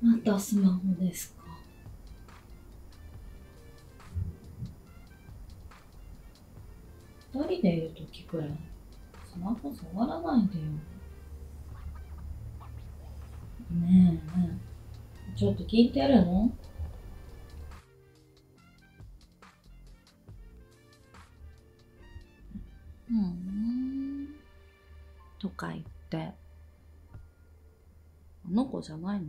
またスマホですか。2人でいるときくらいスマホ触らないでよ。ねえねえ、ちょっと聞いてるの？うんとか言って、あの子じゃないの？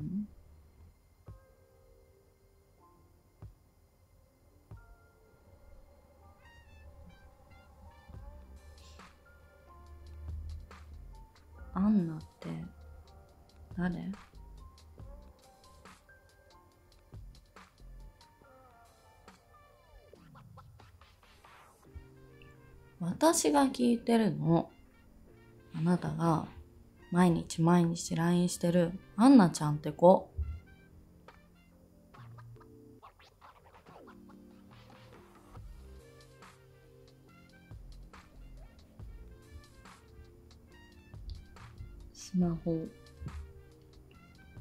アンナって誰？私が聞いてるの。あなたが毎日毎日 LINE してるアンナちゃんって子。スマホ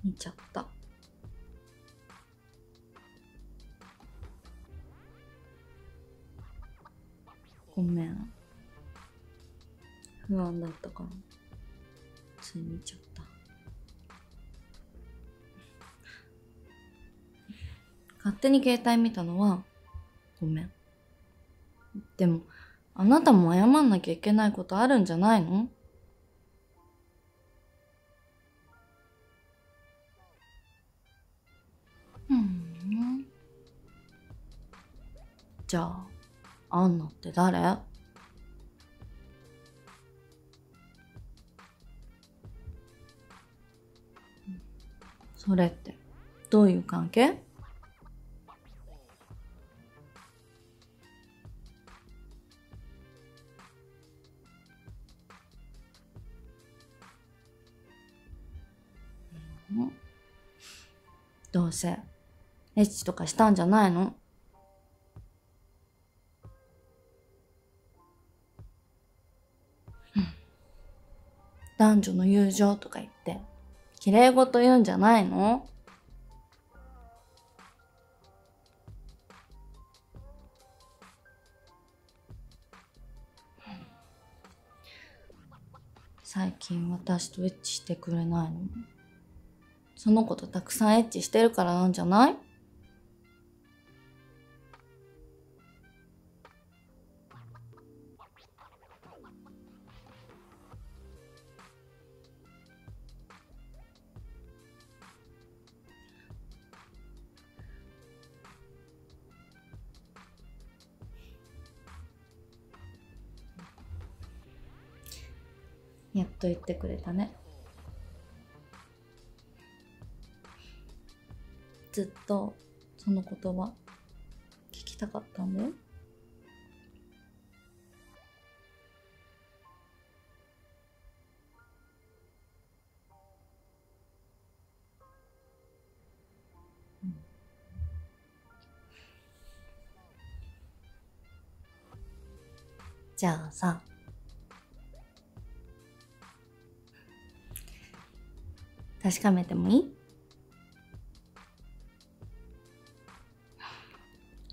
見ちゃった。ごめん。不安だったからつい見ちゃった。勝手に携帯見たのはごめん。でもあなたも謝んなきゃいけないことあるんじゃないの？じゃあ、アンナって誰？それってどういう関係？うん、どうせエッチとかしたんじゃないの？男女の友情とか言って綺麗事言うんじゃないの？最近私とエッチしてくれないの？その子とたくさんエッチしてるからなんじゃない？やっと言ってくれたね。ずっとその言葉聞きたかったんだよ。じゃあさ、確かめてもいい？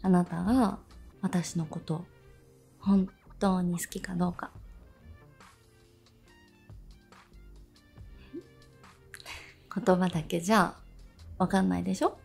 あなたが私のこと本当に好きかどうか。言葉だけじゃ分かんないでしょ？